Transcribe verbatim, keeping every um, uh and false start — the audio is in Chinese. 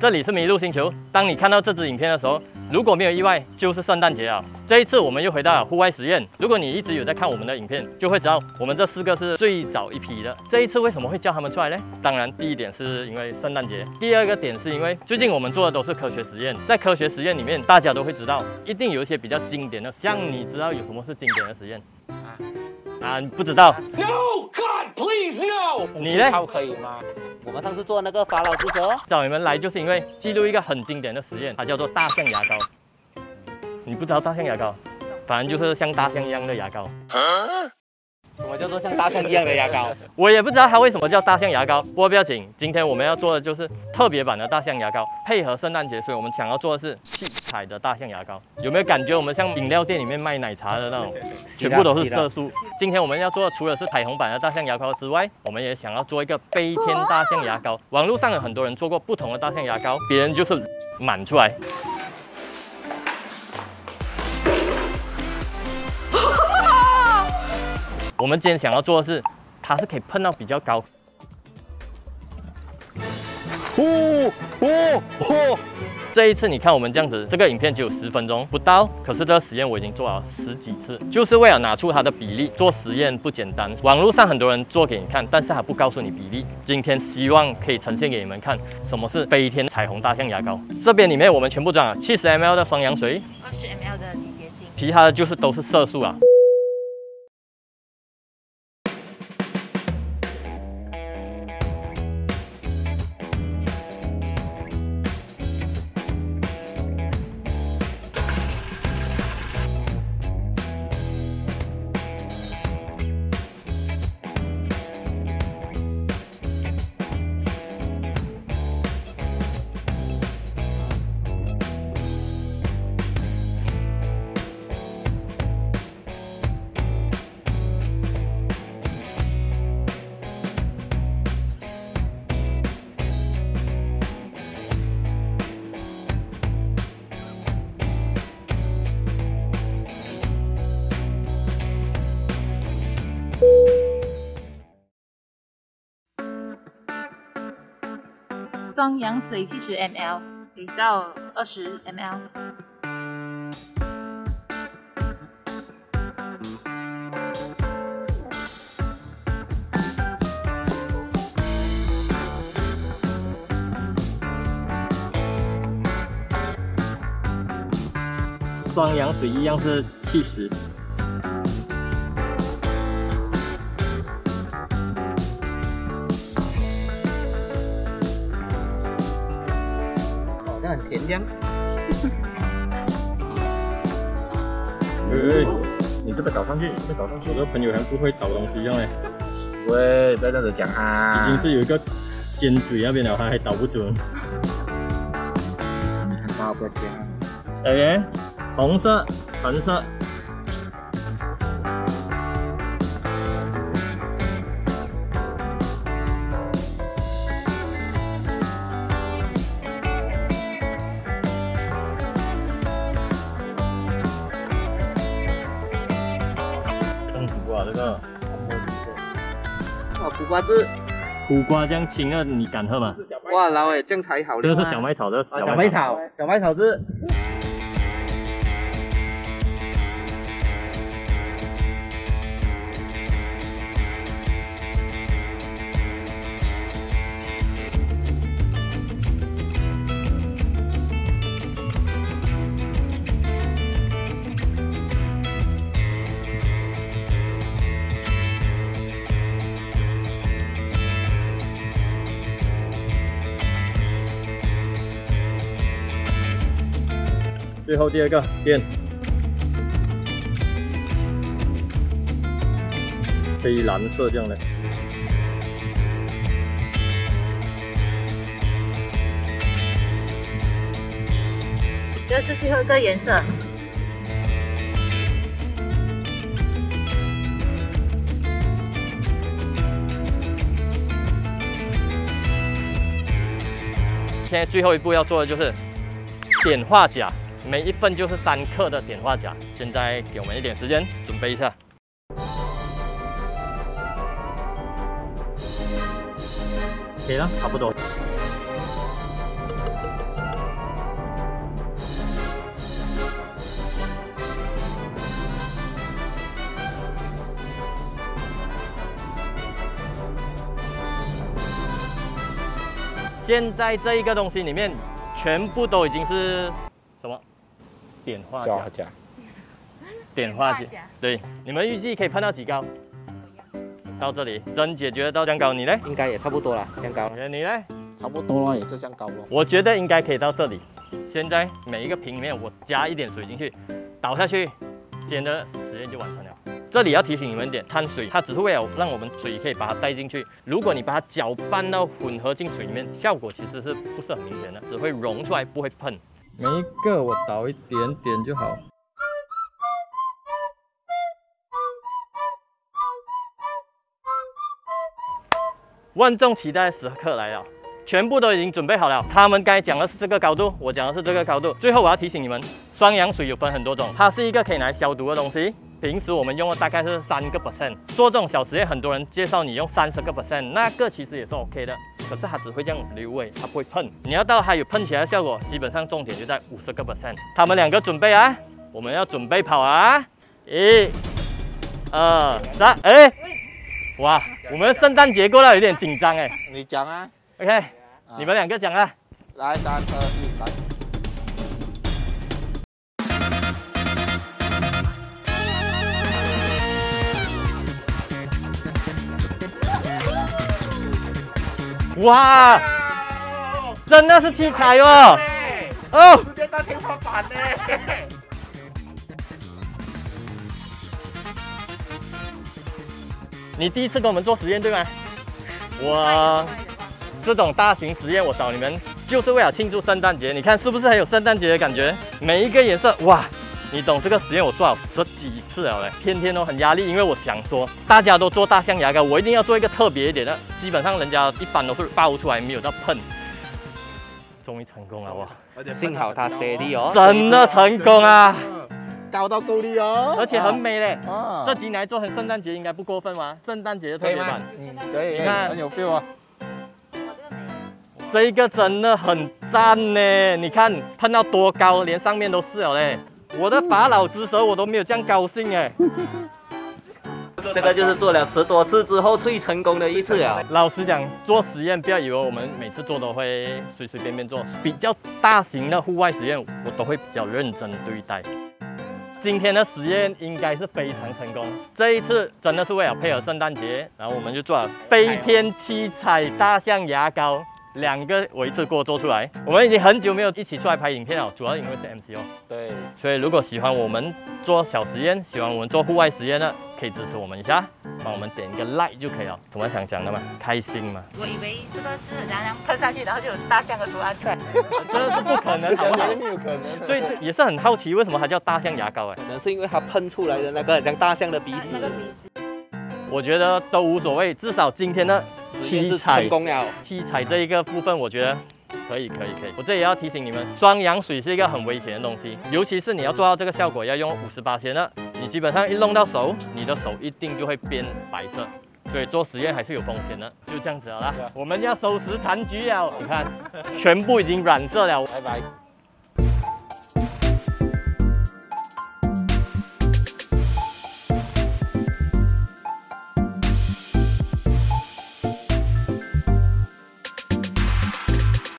这里是麋鹿星球。当你看到这支影片的时候，如果没有意外，就是圣诞节啊！这一次我们又回到了户外实验。如果你一直有在看我们的影片，就会知道我们这四个是最早一批的。这一次为什么会叫他们出来呢？当然，第一点是因为圣诞节，第二个点是因为最近我们做的都是科学实验。在科学实验里面，大家都会知道，一定有一些比较经典的。像你知道有什么是经典的实验？啊啊，你不知道 ？No God, please no！ 你呢？可以吗？我们上次做那个法老之蛇，找你们来就是因为记录一个很经典的实验，它叫做大象牙膏。你不知道大象牙膏，反正就是像大象一样的牙膏。啊，什么叫做像大象一样的牙膏？我也不知道它为什么叫大象牙膏。不过不要紧，今天我们要做的就是特别版的大象牙膏，配合圣诞节，所以我们想要做的是七彩的大象牙膏。有没有感觉我们像饮料店里面卖奶茶的那种，全部都是色素？今天我们要做的除了是彩虹版的大象牙膏之外，我们也想要做一个飞天大象牙膏。网络上有很多人做过不同的大象牙膏，别人就是满出来。 我们今天想要做的是，它是可以碰到比较高。哦哦哦！这一次你看我们这样子，这个影片只有十分钟不到，可是这个实验我已经做了十几次，就是为了拿出它的比例。做实验不简单，网络上很多人做给你看，但是他不告诉你比例。今天希望可以呈现给你们看，什么是飞天彩虹大象牙膏。这边里面我们全部装了七十毫升 的双氧水， 二十毫升 的离结晶，其他的就是都是色素啊。 双氧水七十毫升，肥皂二十毫升。双氧水一样是七十。 很甜香。喂，你这个倒上去，再倒上去。我的朋友还不会倒东西一样哎。喂，不要这样子讲啊！已经是有一个尖嘴那边了，他还倒不准。你看大不尖？哎，红色、橙色。 苦瓜汁，苦瓜这样清了，你敢喝吗？哇，老哎，这样才好。这个是小麦草的，小麦草，小麦草汁。最后第二个变黑蓝色这样的。 这是最后一个颜色。 现在最后一步要做的就是碘化钾。 每一份就是三克的碘化钾，现在给我们一点时间准备一下。可以了，差不多。现在这一个东西里面，全部都已经是什么？碘化钾。碘化钾。对，你们预计可以碰到几高？到这里，真解决到这样高，你呢？应该也差不多了，这样高。你呢？差不多了，也是这样高了。我觉得应该可以到这里。现在每一个瓶里面，我加一点水进去，倒下去，煎的实验就完成了。 这里要提醒你们一点，碳水它只是为了让我们水可以把它带进去。如果你把它搅拌到混合进水里面，效果其实是不是很明显的，只会溶出来，不会喷。每一个我倒一点点就好。万众期待的时刻来了，全部都已经准备好了。他们刚才讲的是这个高度，我讲的是这个高度。最后我要提醒你们，双氧水有分很多种，它是一个可以拿来消毒的东西。 平时我们用的大概是三个 percent， 做这种小实验，很多人介绍你用三十个 percent， 那个其实也是 OK 的，可是它只会这样流味，它不会喷。你要到它有喷起来的效果，基本上重点就在五十个 percent。他们两个准备啊，我们要准备跑啊！一、二、三，哎，哇，我们圣诞节过了有点紧张哎。你讲啊 ，OK， 你们两个讲啊，来，三、二、一，来。 哇，真的是七彩哦！哦，直接到天花板呢。你第一次跟我们做实验对吗？我这种大型实验我找你们就是为了庆祝圣诞节，你看是不是很有圣诞节的感觉？每一个颜色，哇！ 你懂这个实验我做了十几次了嘞，天天都很压力，因为我想说大家都做大象牙膏，我一定要做一个特别一点的。基本上人家一般都是爆出来，没有到喷。终于成功了哇！幸好它 steady 哦，真的成功啊！搞到够力哦，而且很美嘞。啊、这集来做成圣诞节应该不过分吧？圣诞节的特别版，嗯，可以，你看很有 feel 啊。 这个真的很赞呢，你看喷到多高，连上面都是了嘞。 我的法老之舌我都没有这样高兴哎，这个就是做了十多次之后最成功的一次了。老实讲，做实验不要以为我们每次做都会随随便便做，比较大型的户外实验我都会比较认真对待。今天的实验应该是非常成功，这一次真的是为了配合圣诞节，然后我们就做了飞天七彩大象牙膏。 两个我一次过做出来，我们已经很久没有一起出来拍影片了，主要因为是 M C O。对，所以如果喜欢我们做小实验，喜欢我们做户外实验的，可以支持我们一下，帮我们点一个 like 就可以了。怎么想讲的嘛？开心嘛？我以为这个是凉凉喷上去，然后就有大象的图案出来，真的是不可能，好不好？没有可能。所以也是很好奇，为什么它叫大象牙膏哎？可能是因为它喷出来的那个很像大象的鼻子。那个鼻子。我觉得都无所谓，至少今天呢。 七彩成功了，七彩这一个部分，我觉得可以，可以，可以。我这里要提醒你们，双氧水是一个很危险的东西，尤其是你要做到这个效果，要用百分之五十的，你基本上一弄到手，你的手一定就会变白色，所以做实验还是有风险的。就这样子了啦，我们要收拾残局了。你看，全部已经染色了，拜拜。